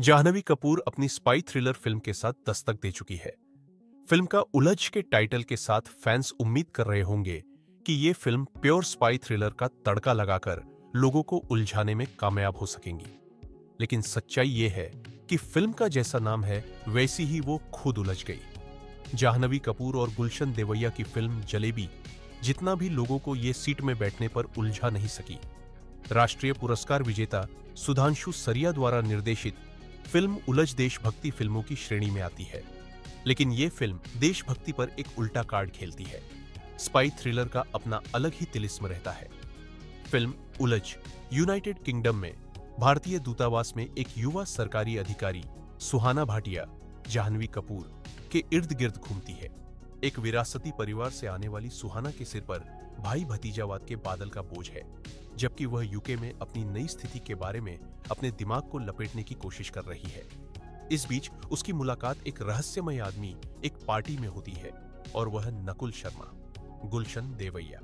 जाह्नवी कपूर अपनी spy thriller film के साथ दस्तक दे चुकी है। फिल्म का उलझ के टाइटल के साथ फैंस उम्मीद कर रहे होंगे कि ये फिल्म प्योर स्पाई थ्रिलर का तड़का लगाकर लोगों को उलझाने में कामयाब हो सकेंगी, लेकिन सच्चाई ये है कि फिल्म का जैसा नाम है वैसी ही वो खुद उलझ गई। जाह्नवी कपूर और गुलशन देवैया की फिल्म जलेबी जितना भी लोगों को ये सीट में बैठने पर उलझा नहीं सकी। राष्ट्रीय पुरस्कार विजेता सुधांशु सरिया द्वारा निर्देशित फिल्म उलझ देशभक्ति फिल्मों की श्रेणी में आती है, लेकिन ये फिल्म देशभक्ति पर एक उल्टा कार्ड खेलती है। स्पाई थ्रिलर का अपना अलग ही तिलिस्म रहता है। फिल्म उलझ यूनाइटेड किंगडम में भारतीय दूतावास में एक युवा सरकारी अधिकारी सुहाना भाटिया, जाह्नवी कपूर के इर्द गिर्द घूमती है। एक विरासती परिवार से आने वाली सुहाना के सिर पर भाई भतीजावाद के बादल का बोझ है, जबकि वह यूके में अपनी नई स्थिति के बारे में अपने दिमाग को लपेटने की कोशिश कर रही है। इस बीच उसकी मुलाकात एक रहस्यमय आदमी एक पार्टी में होती है, और वह नकुल शर्मा, गुलशन देवैया।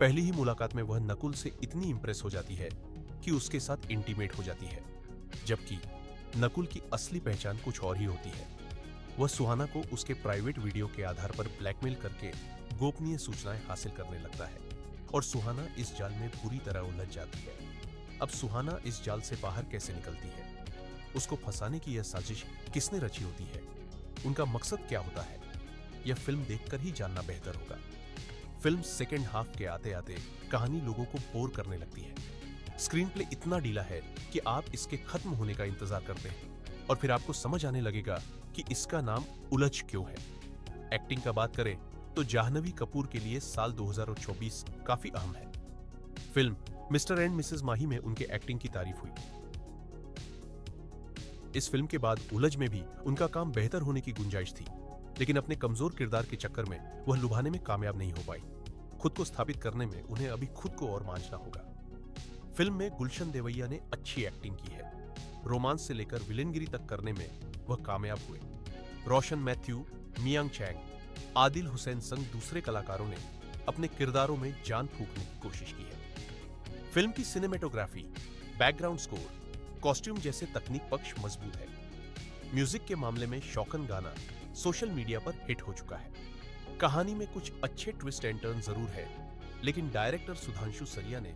पहली ही मुलाकात में वह नकुल से इतनी इंप्रेस हो जाती है कि उसके साथ इंटीमेट हो जाती है, जबकि नकुल की असली पहचान कुछ और ही होती है। वह सुहाना को उसके प्राइवेट वीडियो के आधार पर ब्लैकमेल करके गोपनीय सूचनाएं हासिल करने लगता है, और सुहाना इस जाल में पूरी तरह उलझ जाती है। अब सुहाना इस जाल से बाहर कैसे निकलती है? उसको फंसाने की यह साजिश किसने रची होती है? उनका मकसद क्या होता है? यह फिल्म देखकर ही जानना बेहतर होगा। फिल्म सेकेंड हाफ के आते आते कहानी लोगों को बोर करने लगती है। स्क्रीन प्ले इतना ढीला है कि आप इसके खत्म होने का इंतजार करते हैं, और फिर आपको समझ आने लगेगा कि इसका नाम उलझ क्यों है। एक्टिंग का बात करें तो जाह्नवी कपूर के लिए साल 2024 काफी अहम है। Film mister and Mrs Mahi में उनके एक्टिंग की तारीफ हुई। इस फिल्म के बाद उलझ में भी उनका काम बेहतर होने की गुंजाइश थी, लेकिन अपने कमजोर किरदार के चक्कर में वह लुभाने में कामयाब नहीं हो पाई। खुद को स्थापित करने में उन्हें अभी खुद को और मांझना होगा। फिल्म में गुलशन देवैया ने अच्छी एक्टिंग की है। रोमांस से लेकर विलेनगिरी तक करने में वह कामयाब हुए। रोशन मैथ्यू, मियांग चैंग, आदिल हुसैन संग दूसरे कलाकारों ने अपने किरदारों में जान फूंकने की कोशिश की है। फिल्म की सिनेमेटोग्राफी, बैकग्राउंड स्कोर, कॉस्ट्यूम जैसे तकनीक पक्ष मजबूत है। म्यूजिक के मामले में शौकन गाना सोशल मीडिया पर हिट हो चुका है। कहानी में कुछ अच्छे ट्विस्ट एंड टर्न जरूर है, लेकिन डायरेक्टर सुधांशु सरिया ने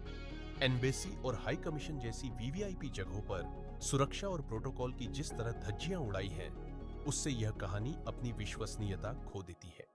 एम्बेसी और हाई कमीशन जैसी वीवीआईपी जगहों पर सुरक्षा और प्रोटोकॉल की जिस तरह धज्जियां उड़ाई हैं, उससे यह कहानी अपनी विश्वसनीयता खो देती है।